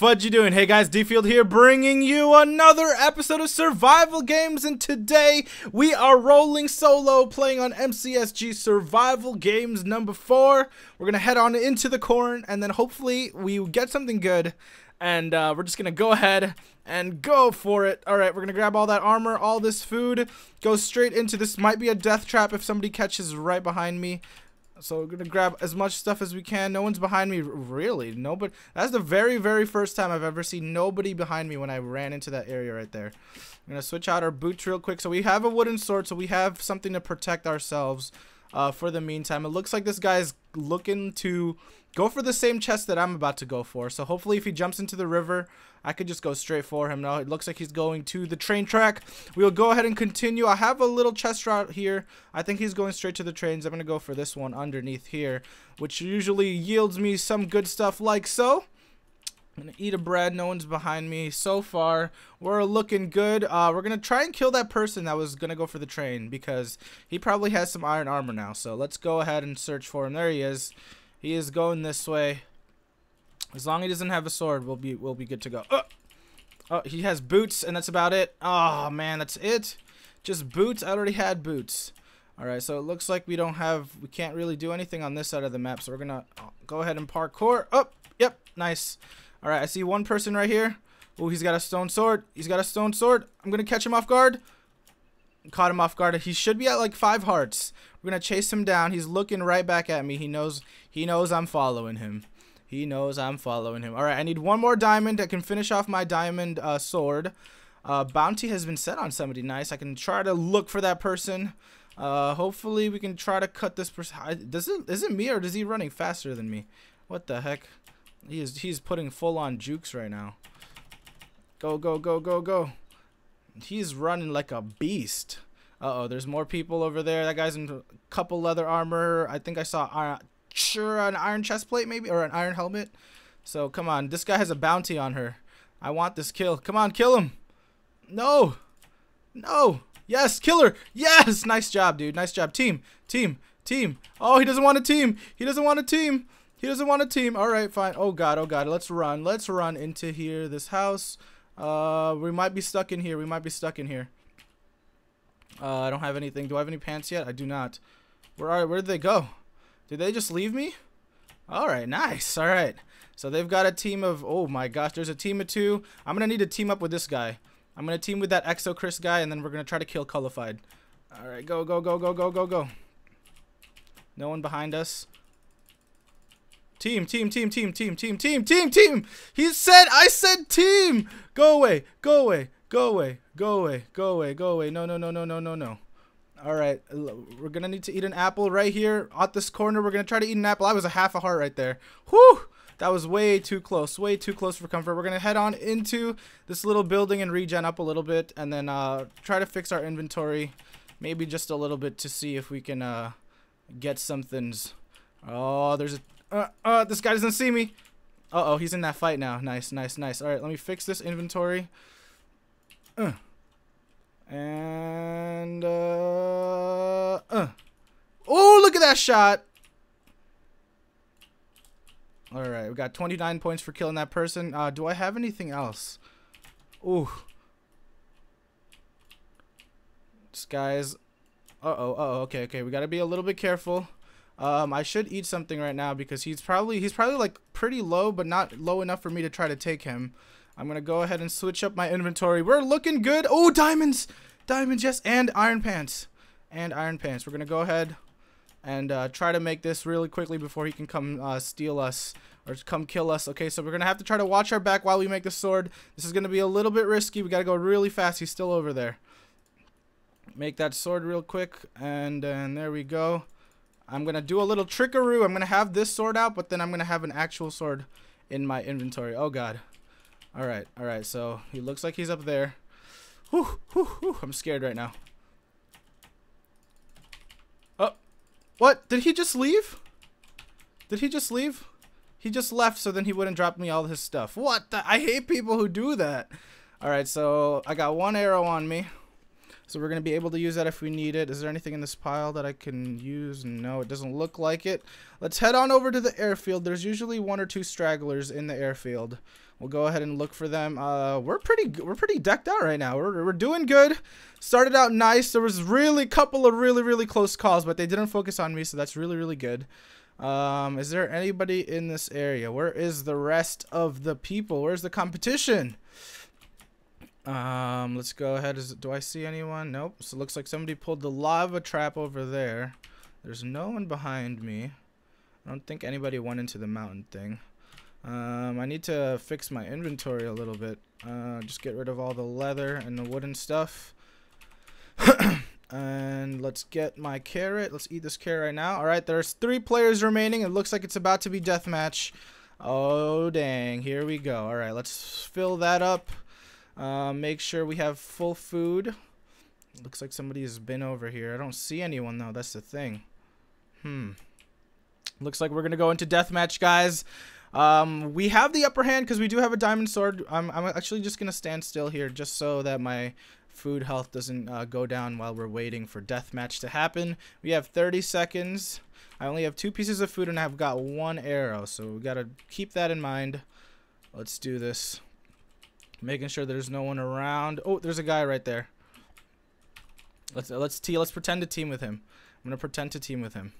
fudge you doing? Hey guys, Dfield here, bringing you another episode of survival games, and today we are rolling solo playing on MCSG survival games number 4. We're gonna head on into the corn and then hopefully we get something good, and we're just gonna go ahead and go for it. Alright, we're gonna grab all that armor, all this food, go straight into this. Might be a death trap if somebody catches right behind me. So we're gonna grab as much stuff as we can. No one's behind me, really. Nobody. That's the very first time I've ever seen nobody behind me when I ran into that area right there. I'm gonna switch out our boots real quick. So we have a wooden sword, so we have something to protect ourselves for the meantime. It looks like this guy's looking to go for the same chest that I'm about to go for. So hopefully if he jumps into the river, I could just go straight for him. Now it looks like he's going to the train track. We'll go ahead and continue. I have a little chest route here. I think he's going straight to the trains. I'm going to go for this one underneath here, which usually yields me some good stuff like so. I'm going to eat a bread. No one's behind me so far. We're looking good. We're going to try and kill that person that was going to go for the train because he probably has some iron armor now. So let's go ahead and search for him. There he is. He is going this way. As long as he doesn't have a sword, we'll be good to go. Oh, he has boots, and that's about it. Oh, man, that's it. Just boots. I already had boots. All right, so it looks like we can't really do anything on this side of the map, so we're going to go ahead and parkour. Oh, yep, nice. All right, I see one person right here. Oh, he's got a stone sword. He's got a stone sword. I'm going to catch him off guard. Caught him off guard. He should be at like 5 hearts. We're going to chase him down. He's looking right back at me. He knows I'm following him. He knows I'm following him. All right, I need one more diamond. I can finish off my diamond sword. Bounty has been set on somebody. Nice. I can try to look for that person. Hopefully, we can try to cut this person. Is it me or is he running faster than me? What the heck? He's putting full-on jukes right now. Go, go, go, go, go. He's running like a beast. Uh-oh, there's more people over there. That guy's in a couple leather armor. I think I saw an iron chest plate maybe, or an iron helmet. So come on, this guy has a bounty on her. I want this kill. Come on, kill him. No, no, yes, kill her. Yes, nice job, dude. Nice job, team. Oh, he doesn't want a team. He doesn't want a team. All right, fine. Oh god, let's run into here, this house. We might be stuck in here. I don't have anything. Do I have any pants yet? I do not. Where did they go? Did they just leave me? All right, nice. All right. So they've got a team of, oh my gosh, there's a team of 2. I'm going to need to team up with this guy. I'm going to team with that Exo Chris guy, and then we're going to try to kill Cullified. All right, go, go, go, go, go, go, go. No one behind us. Team. He said, I said team. Go away, go away, go away, go away, go away, go away. No. All right, we're going to need to eat an apple right here at this corner. We're going to try to eat an apple. I was a half a heart right there. Whew, that was way too close for comfort. We're going to head on into this little building and regen up a little bit, and then try to fix our inventory, maybe just a little bit, to see if we can get some things. Oh, there's a... this guy doesn't see me. Uh-oh, he's in that fight now. Nice. All right, let me fix this inventory. Oh, look at that shot. All right, we got 29 points for killing that person. Do I have anything else? Ooh. This guy's... Uh-oh, okay. We got to be a little bit careful. I should eat something right now because he's probably like pretty low, but not low enough for me to try to take him. I'm going to go ahead and switch up my inventory. We're looking good. Oh, diamonds, yes, and iron pants. We're going to go ahead and try to make this really quickly before he can come steal us or come kill us. Okay, so we're going to have to try to watch our back while we make the sword. This is going to be a little bit risky. We got to go really fast. He's still over there. Make that sword real quick, and there we go. I'm going to do a little trickaroo. I'm going to have this sword out, but then I'm going to have an actual sword in my inventory. Oh, God. All right, so he looks like he's up there. Whew, I'm scared right now. Oh, what? Did he just leave? He just left so then he wouldn't drop me all his stuff. What the? I hate people who do that. All right, so I got one arrow on me. So we're going to be able to use that if we need it. Is there anything in this pile that I can use? No, it doesn't look like it. Let's head on over to the airfield. There's usually one or two stragglers in the airfield. We'll go ahead and look for them. We're pretty decked out right now. We're doing good. Started out nice. There was really a couple of really close calls, but they didn't focus on me, so that's really good. Is there anybody in this area? Where is the rest of the people? Where's the competition? Let's go ahead. Do I see anyone? Nope. So it looks like somebody pulled the lava trap over there. There's no one behind me. I don't think anybody went into the mountain thing. I need to fix my inventory a little bit. Just get rid of all the leather and the wooden stuff. And let's get my carrot. Let's eat this carrot right now. Alright, there's 3 players remaining. It looks like it's about to be deathmatch. Oh, dang. Here we go. Alright, let's fill that up. Make sure we have full food. Looks like somebody has been over here. I don't see anyone though. That's the thing. Looks like we're gonna go into deathmatch, guys. We have the upper hand because we do have a diamond sword. I'm actually just gonna stand still here just so that my food health doesn't go down while we're waiting for deathmatch to happen. We have 30 seconds. I only have 2 pieces of food and I've got 1 arrow, so we gotta keep that in mind. Let's do this. Making sure there's no one around. Oh, there's a guy right there. Let's pretend to team with him. I'm gonna pretend to team with him.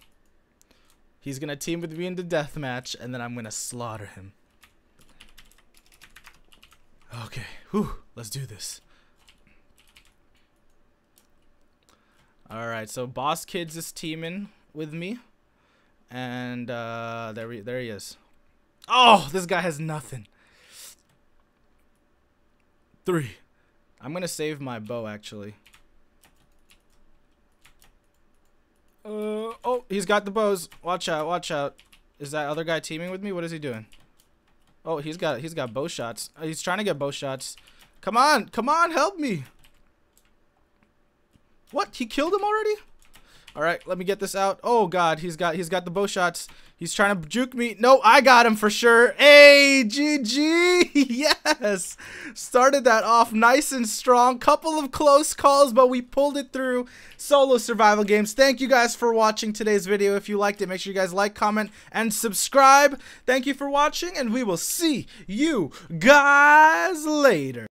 He's gonna team with me in the deathmatch, and then I'm gonna slaughter him. Okay, whew, let's do this. Alright, so Boss Kids is teaming with me. And there he is. Oh, this guy has nothing. 3. I'm gonna save my bow actually. Oh, he's got the bows. Watch out, watch out. Is that other guy teaming with me? What is he doing? Oh, he's got bow shots. He's trying to get bow shots. Come on, come on, help me. What? He killed him already? Alright, let me get this out. Oh god, he's got the bow shots. He's trying to juke me. No, I got him for sure. Hey, GG! Yes! Started that off nice and strong. Couple of close calls, but we pulled it through. Solo survival games. Thank you guys for watching today's video. If you liked it, make sure you guys like, comment, and subscribe. Thank you for watching, and we will see you guys later.